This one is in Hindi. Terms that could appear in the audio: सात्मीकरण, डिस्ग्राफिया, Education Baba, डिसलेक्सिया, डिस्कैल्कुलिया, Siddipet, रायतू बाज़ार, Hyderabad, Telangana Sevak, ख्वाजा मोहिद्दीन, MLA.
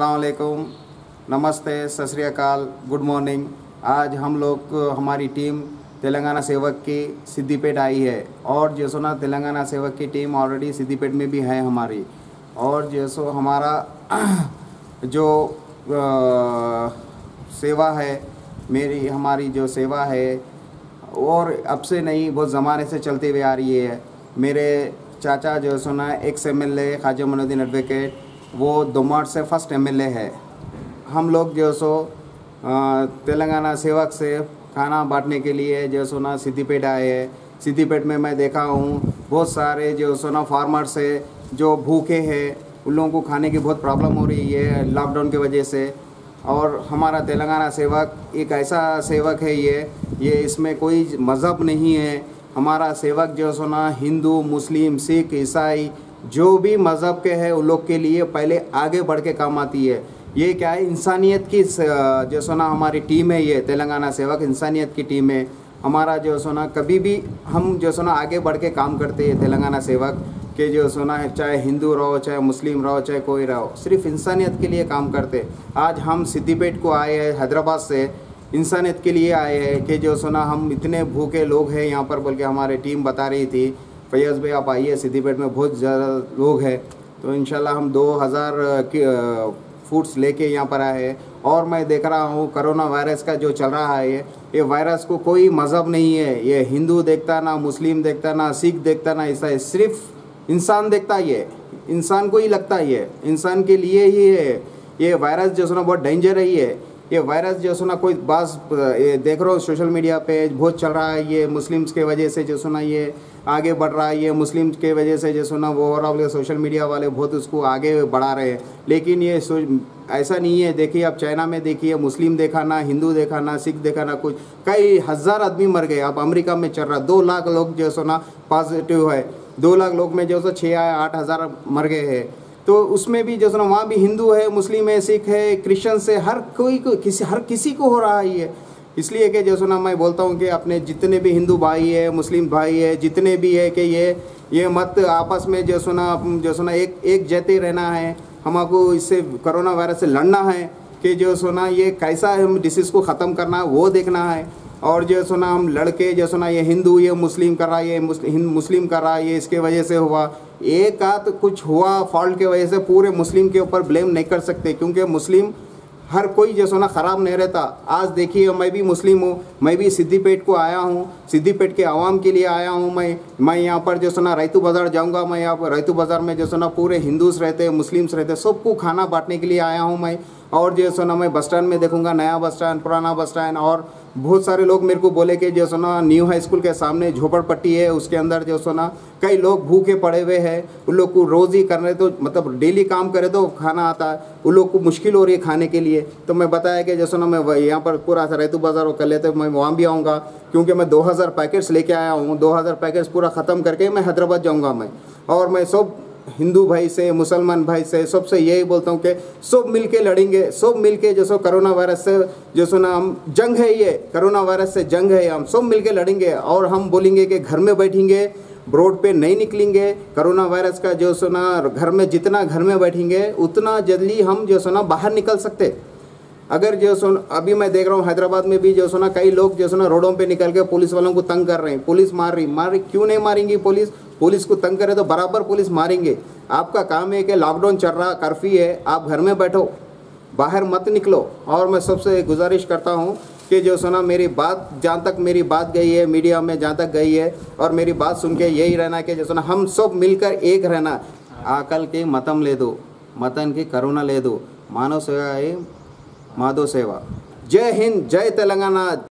अस्सलामुअलैकुम, नमस्ते, सत श्री अकाल, गुड मॉर्निंग। आज हम लोग हमारी टीम तेलंगाना सेवक की सिद्दीपेट आई है और जैसो ना तेलंगाना सेवक की टीम ऑलरेडी सिद्दीपेट में भी है हमारी। और जैसो हमारा जो सेवा है, हमारी जो सेवा है और अब से नहीं बहुत ज़माने से चलते हुए आ रही है। मेरे चाचा जैसो ना ex-MLA ख्वाजा मोहिद्दीन एडवोकेट, वो दोमाट से फर्स्ट MLA है। हम लोग जो सो तेलंगाना सेवक से खाना बांटने के लिए जो सो ना सिद्दीपेट आए हैं। सिद्दीपेट में मैं देखा हूँ बहुत सारे जो सो ना फार्मर्स है जो भूखे हैं, उन लोगों को खाने की बहुत प्रॉब्लम हो रही है लॉकडाउन की वजह से। और हमारा तेलंगाना सेवक एक ऐसा सेवक है, ये इसमें कोई मज़हब नहीं है। हमारा सेवक जो सो ना हिंदू, मुस्लिम, सिख, ईसाई, जो भी मज़हब के हैं उन लोग के लिए पहले आगे बढ़ के काम आती है। ये क्या है, इंसानियत की जो सो ना हमारी टीम है। ये तेलंगाना सेवक इंसानियत की टीम है। हमारा जो सो ना कभी भी हम जो सो ना आगे बढ़ के काम करते हैं तेलंगाना सेवक के। जो सो ना चाहे हिंदू रहो, चाहे मुस्लिम रहो, चाहे कोई रहो, सिर्फ इंसानियत के लिए काम करते। आज हम सिद्दीपेट को आए हैं हैदराबाद से, इंसानियत के लिए आए हैं कि जो सो ना हम इतने भूखे लोग हैं यहाँ पर बोल के हमारी टीम बता रही थी। फैयाज़ भाई आप आइए, सिद्दीपेट में बहुत ज़्यादा लोग हैं, तो इंशाल्लाह हम 2000 फूड्स लेके यहाँ पर आए हैं। और मैं देख रहा हूँ करोना वायरस का जो चल रहा है, ये वायरस को कोई मज़हब नहीं है। ये हिंदू देखता ना, मुस्लिम देखता ना, सिख देखता ना, ईसाई, सिर्फ इंसान देखता। ये इंसान को ही लगता है, ये इंसान के लिए ही है। ये वायरस जो सो ना बहुत डेंजर है। ये वायरस जो सो ना कोई बास देख रहा हो सोशल मीडिया पे बहुत चल रहा है। ये मुस्लिम्स के वजह से जो सो ना ये आगे बढ़ रहा है। ये मुस्लिम के वजह से जो सो ना वो और सोशल मीडिया वाले बहुत उसको आगे बढ़ा रहे हैं, लेकिन ये ऐसा नहीं है। देखिए आप चाइना में, देखिए मुस्लिम देखा ना, हिंदू देखा ना, सिख देखा ना, कुछ कई हज़ार आदमी मर गए। आप अमेरिका में चल रहा 2 लाख लोग जो सो ना पॉजिटिव है, 2 लाख लोग में जो सो 6 या 8 हज़ार मर गए हैं। तो उसमें भी जो सो ना वहाँ भी हिंदू है, मुस्लिम है, सिख है, क्रिश्चियंस है, हर किसी को हो रहा है ये। इसलिए कि जो सो ना मैं बोलता हूँ कि अपने जितने भी हिंदू भाई है, मुस्लिम भाई है, जितने भी है कि ये मत आपस में जो सो ना एक जैसे रहना है। हमको इससे कोरोना वायरस से लड़ना है कि जो सो ना ये कैसा हम डिसीज़ को ख़त्म करना है वो देखना है। और जो सो ना हम लड़के जो सो ना ये हिंदू ये मुस्लिम कर रहा है, ये मुस्लिम कर रहा है, ये इसके वजह से हुआ, एक आध कुछ हुआ फॉल्ट के वजह से पूरे मुस्लिम के ऊपर ब्लेम नहीं कर सकते, क्योंकि मुस्लिम हर कोई जो सो ना ख़राब नहीं रहता। आज देखिए मैं भी मुस्लिम हूँ, मैं भी सिद्दीपेट को आया हूँ, सिद्दीपेट के आवाम के लिए आया हूँ। मैं यहाँ पर जो सो ना रायतू बाज़ार जाऊँगा। मैं यहाँ पर रायतू बाज़ार में जो सो ना पूरे हिंदूस रहते हैं, मुस्लिम्स रहते हैं, सबको खाना बांटने के लिए आया हूँ मैं। और जो सो ना मैं बस स्टैंड में देखूँगा, नया बस स्टैंड, पुराना बस स्टैंड, और बहुत सारे लोग मेरे को बोले कि जो सो ना न्यू हाई स्कूल के सामने झोपड़पट्टी है, उसके अंदर जो सो ना कई लोग भूखे पड़े हुए हैं। उन लोग को रोज़ ही करने तो मतलब डेली काम करे तो खाना आता है, उन लोग को मुश्किल हो रही है खाने के लिए। तो मैं बताया कि जो सो ना मैं यहाँ पर पूरा रायतू बाज़ार वो कर लेते, मैं वहाँ भी आऊँगा, क्योंकि मैं 2000 पैकेट्स लेके आया हूँ। 2000 पैकेट्स पूरा ख़त्म करके मैं हैदराबाद जाऊँगा मैं। और मैं सब हिंदू भाई से, मुसलमान भाई से, सबसे यही बोलता हूँ कि सब मिलके लड़ेंगे, सब मिलके जो सो कोरोना वायरस से जो सो ना हम जंग है, ये कोरोना वायरस से जंग है, हम सब मिलके लड़ेंगे। और हम बोलेंगे कि घर में बैठेंगे, रोड पे नहीं निकलेंगे। कोरोना वायरस का जो सो ना जितना घर में बैठेंगे उतना जल्दी हम जो सो ना बाहर निकल सकते। अगर जो सो अभी मैं देख रहा हूँ हैदराबाद में भी जो सो ना कई लोग जो सो ना रोडों पे निकल के पुलिस वालों को तंग कर रहे हैं। पुलिस मार रही, क्यों नहीं मारेंगी पुलिस को तंग करे तो बराबर पुलिस मारेंगे। आपका काम है कि लॉकडाउन चल रहा, कर्फ्यू है, आप घर में बैठो, बाहर मत निकलो। और मैं सबसे गुजारिश करता हूँ कि जो सो ना मेरी बात जहाँ तक मेरी बात गई है मीडिया में, जहाँ तक गई है, और मेरी बात सुन के यही रहना कि जो सो ना हम सब मिलकर एक रहना। आकल के मतम ले दो, मतन की करुणा ले दो, मानव सेवा है माधव सेवा। जय हिंद, जय तेलंगाना।